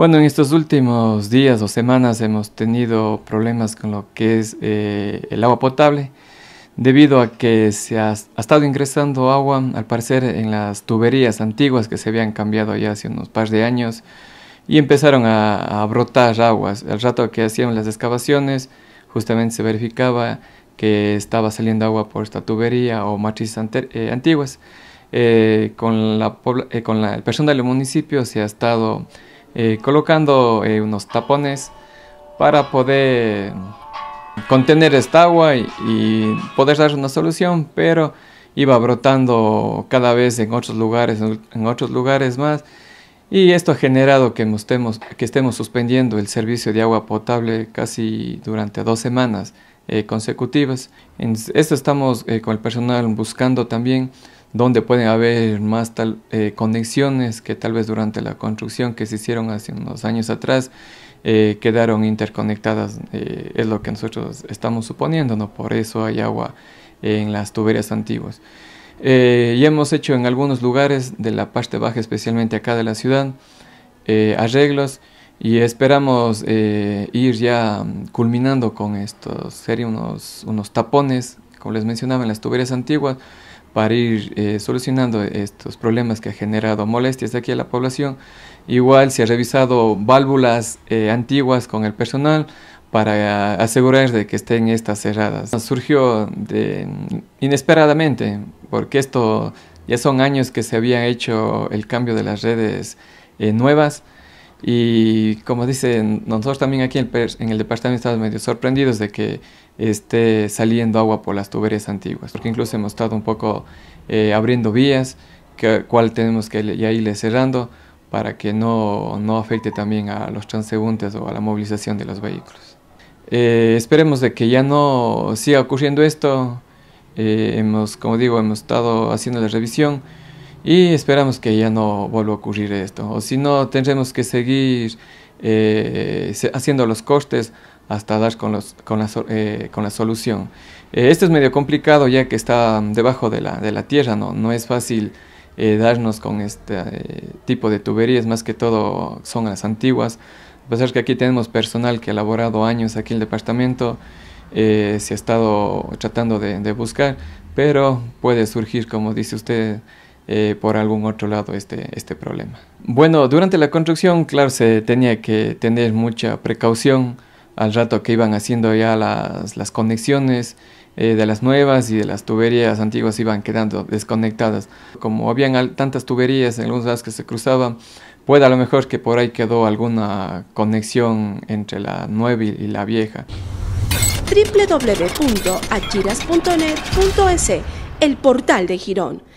Bueno, en estos últimos días o semanas hemos tenido problemas con lo que es el agua potable, debido a que se ha estado ingresando agua, al parecer, en las tuberías antiguas que se habían cambiado ya hace unos par de años, y empezaron a brotar aguas. Al rato que hacían las excavaciones, justamente se verificaba que estaba saliendo agua por esta tubería o matrices antiguas. Con el personal del municipio se ha estado colocando unos tapones para poder contener esta agua y poder dar una solución, pero iba brotando cada vez en otros lugares, más, y esto ha generado que estemos suspendiendo el servicio de agua potable casi durante 2 semanas consecutivas. En esto estamos con el personal buscando también donde pueden haber más conexiones que tal vez durante la construcción que se hicieron hace unos años atrás quedaron interconectadas, es lo que nosotros estamos suponiendo, ¿no? Por eso hay agua en las tuberías antiguas. Y hemos hecho en algunos lugares de la parte baja, especialmente acá de la ciudad, arreglos, y esperamos ir ya culminando con estos, serían unos tapones, como les mencionaba, en las tuberías antiguas, para ir solucionando estos problemas que ha generado molestias de aquí a la población. Igual se ha revisado válvulas antiguas con el personal para asegurar de que estén estas cerradas. Surgió inesperadamente, porque esto ya son años que se había hecho el cambio de las redes nuevas, y como dicen, nosotros también aquí en el departamento estamos medio sorprendidos de que esté saliendo agua por las tuberías antiguas, porque incluso hemos estado un poco abriendo vías, cual tenemos que ya irle cerrando para que no afecte también a los transeúntes o a la movilización de los vehículos. Esperemos de que ya no siga ocurriendo esto. Como digo, hemos estado haciendo la revisión y esperamos que ya no vuelva a ocurrir esto, o si no tendremos que seguir haciendo los cortes hasta dar con la solución. Esto es medio complicado, ya que está debajo de la tierra, no es fácil darnos con este tipo de tuberías, más que todo son las antiguas. A pesar que aquí tenemos personal que ha laborado años aquí en el departamento, se ha estado tratando de buscar, pero puede surgir, como dice usted, por algún otro lado este problema. Bueno, durante la construcción, claro, se tenía que tener mucha precaución al rato que iban haciendo ya las conexiones de las nuevas, y de las tuberías antiguas iban quedando desconectadas. Como habían tantas tuberías en algunos lados que se cruzaban, puede a lo mejor que por ahí quedó alguna conexión entre la nueva y la vieja. www.achiras.net.ec, el portal de Girón.